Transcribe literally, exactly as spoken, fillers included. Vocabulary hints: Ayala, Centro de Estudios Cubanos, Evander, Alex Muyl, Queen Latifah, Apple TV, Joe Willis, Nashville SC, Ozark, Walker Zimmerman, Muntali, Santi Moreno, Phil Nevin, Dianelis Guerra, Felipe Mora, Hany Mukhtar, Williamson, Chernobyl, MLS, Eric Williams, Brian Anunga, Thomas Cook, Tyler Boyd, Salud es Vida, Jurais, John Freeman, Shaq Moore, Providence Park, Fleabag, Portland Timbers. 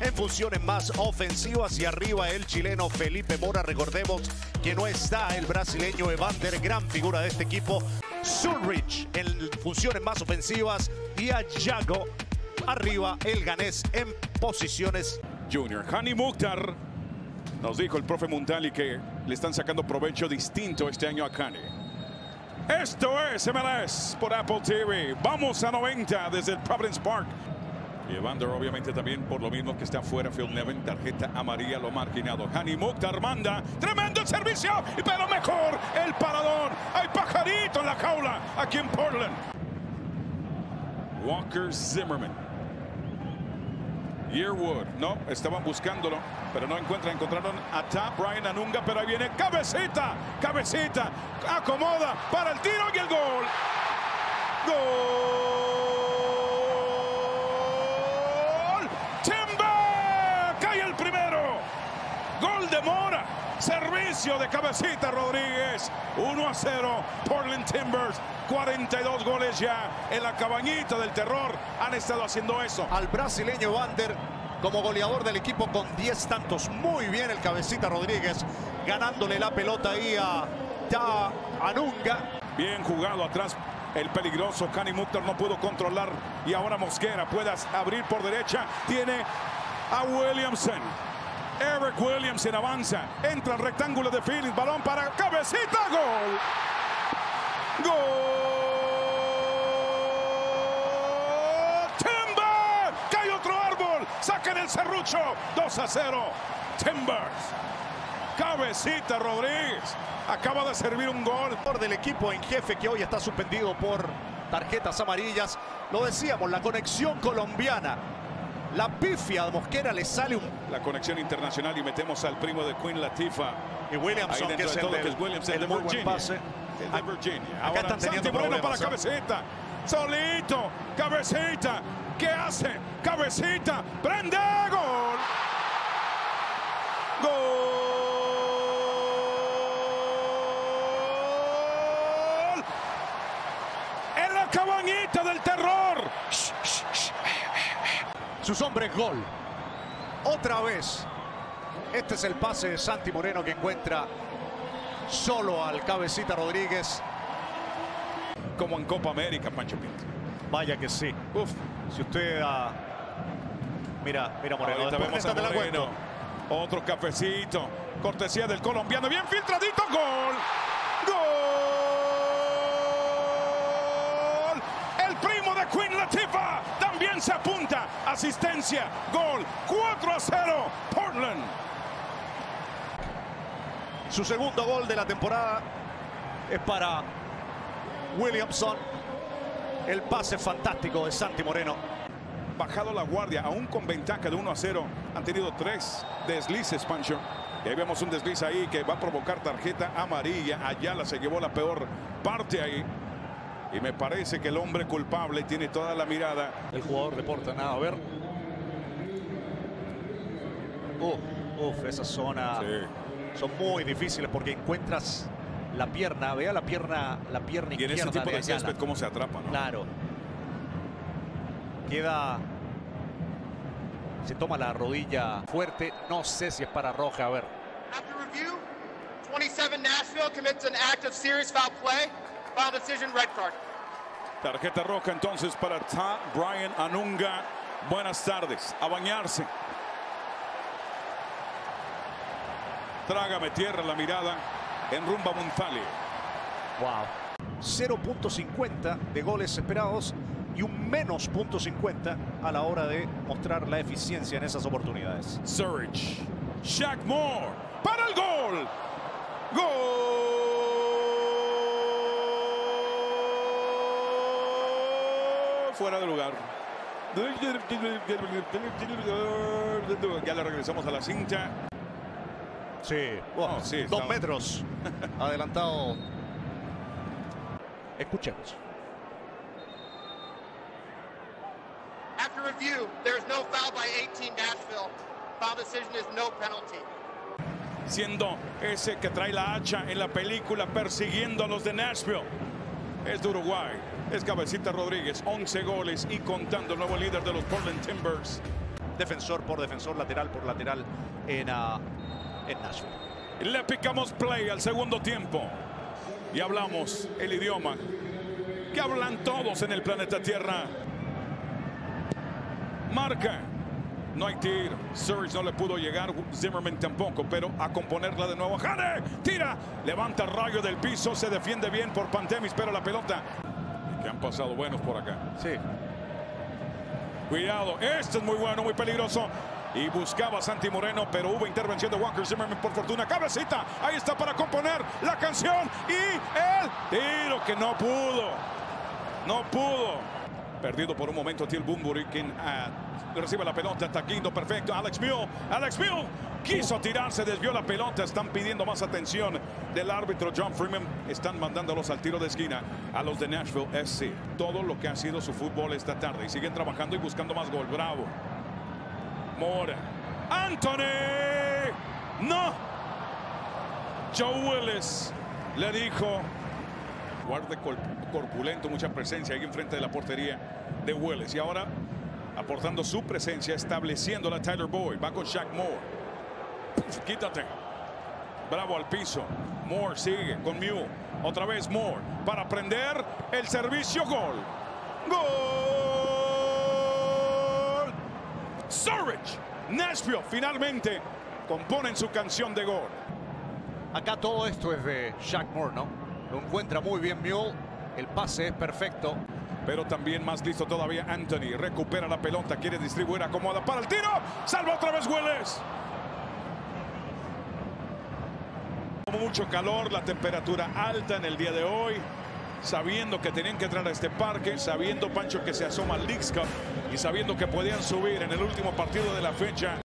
en funciones más ofensivas. Y arriba el chileno Felipe Mora. Recordemos que no está el brasileño Evander, gran figura de este equipo. Surridge en funciones más ofensivas. Y a Yago arriba el ganés en posiciones. Junior Hany Mukhtar. Nos dijo el profe Muntali que le están sacando provecho distinto este año a Hany. Esto es M L S por Apple T V. Vamos a noventa desde el Providence Park. Y Evander, obviamente, también por lo mismo que está fuera Phil Nevin. Tarjeta amarilla lo ha marginado. Hany Mukhtar manda. Tremendo el servicio, pero mejor el parador. Hay pajarito en la jaula aquí en Portland. Walker Zimmerman. Yearwood. No, estaban buscándolo, pero no encuentran. Encontraron a Tap, Brian Anunga, pero ahí viene Cabecita. Cabecita acomoda para el tiro y el gol. ¡Gol! ¡Timba! ¡Cae el primero! ¡Gol de Mora! Servicio de Cabecita Rodríguez. uno a cero. Portland Timbers. cuarenta y dos goles ya en la cabañita del terror. Han estado haciendo eso. Al brasileño Evander como goleador del equipo con diez tantos. Muy bien el Cabecita Rodríguez. Ganándole la pelota ahí a, a Anunga. Bien jugado atrás. El peligroso Hany Mukhtar no pudo controlar. Y ahora Mosquera puede abrir por derecha. Tiene a Williamson. Eric Williams en avanza, entra al rectángulo de Phillips, balón para Cabecita, gol. ¡Gol! ¡Timber! ¡Cae otro árbol! ¡Saquen el serrucho! dos a cero, Timbers. Cabecita Rodríguez acaba de servir un gol. Del equipo en jefe que hoy está suspendido por tarjetas amarillas. Lo decíamos, la conexión colombiana. La pifia de Mosquera le sale un... La conexión internacional y metemos al primo de Queen Latifa. Y Williamson, que es, de el, del, que es Williamson, el de muy Virginia. Buen pase. El de Virginia. Acá ahora, están teniendo Santi Moreno para Cabecita. Solito. Cabecita. ¿Qué hace? Cabecita. Prende. Gol. Gol. En la cabañita del terror. Shh, shh, shh. Sus hombres, gol. Otra vez. Este es el pase de Santi Moreno que encuentra solo al Cabecita Rodríguez. Como en Copa América, Pancho Pinto. Vaya que sí. Uf, si usted... Uh... Mira, mira Moreno. Ahorita vemos a Moreno. Otro cafecito. Cortesía del colombiano. Bien filtradito. Gol. Gol. El primo de Queen Latifah. También se apunta. Asistencia, gol, cuatro a cero, Portland. Su segundo gol de la temporada es para Williamson. El pase fantástico de Santi Moreno. Bajado la guardia, aún con ventaja de uno a cero. Han tenido tres deslices, Pancho. Y ahí vemos un desliz ahí que va a provocar tarjeta amarilla. Ayala se llevó la peor parte ahí. Y me parece que el hombre culpable tiene toda la mirada. El jugador reporta nada, a ver. Uf, uf, esa zona sí. Son muy difíciles porque encuentras la pierna, vea la pierna, la pierna izquierda. Y en ese tipo de, de césped cómo se atrapa, ¿no? Claro. Queda, se toma la rodilla fuerte, no sé si es para roja, a ver. After review, twenty-seven Nashville commits an act of serious foul play. Foul decision, red card. Tarjeta roja entonces para Ta Brian Anunga. Buenas tardes, a bañarse. Trágame tierra la mirada en rumba Muntali. Wow. cero punto cincuenta de goles esperados y un menos punto cincuenta a la hora de mostrar la eficiencia en esas oportunidades. Surridge, Shaq Moore para el gol. Gol. Fuera de lugar. Ya le regresamos a la cinta. Sí, bueno, oh, sí, dos metros adelantado. Escuchemos. After review, there is no foul by eighteen Nashville. Foul decision is no penalty. Siendo ese que trae la hacha en la película persiguiendo a los de Nashville. Es de Uruguay. Es Cabecita Rodríguez, once goles y contando, el nuevo líder de los Portland Timbers. defensor por defensor, lateral por lateral en, uh, en Nashville. Le picamos play al segundo tiempo y hablamos el idioma que hablan todos en el planeta Tierra. Marca. No hay tiro. Surridge no le pudo llegar. Zimmerman tampoco, pero a componerla de nuevo. ¡Hany! Tira. Levanta el rayo del piso. Se defiende bien por Pantemis, pero la pelota. Que han pasado buenos por acá. Sí. Cuidado. Este es muy bueno, muy peligroso. Y buscaba Santi Moreno, pero hubo intervención de Walker Zimmerman por fortuna. Cabecita. Ahí está para componer la canción. Y el tiro que no pudo. No pudo. Perdido por un momento Till Bunbury, quien uh, recibe la pelota, está Guindo, perfecto, Alex Muyl, Alex Muyl quiso tirarse, desvió la pelota, están pidiendo más atención del árbitro John Freeman, están mandándolos al tiro de esquina a los de Nashville S C. Todo lo que ha sido su fútbol esta tarde, y siguen trabajando y buscando más gol. Bravo, Mora, Anthony, no, Joe Willis le dijo... Guarde corpulento, mucha presencia ahí enfrente de la portería de Willis. Y ahora aportando su presencia, estableciéndola Tyler Boyd. Va con Shaq Moore. Puf, quítate. Bravo al piso. Moore sigue con Muyl. Otra vez Moore para prender el servicio. Gol. Gol. Surridge. Nashville finalmente componen su canción de gol. Acá todo esto es de Shaq Moore, ¿no? Lo encuentra muy bien Muyl, el pase es perfecto. Pero también más listo todavía Anthony, recupera la pelota, quiere distribuir, acomoda para el tiro. Salva otra vez Willis. Mucho calor, la temperatura alta en el día de hoy. Sabiendo que tenían que entrar a este parque, sabiendo Pancho que se asoma al Leagues Cup y sabiendo que podían subir en el último partido de la fecha.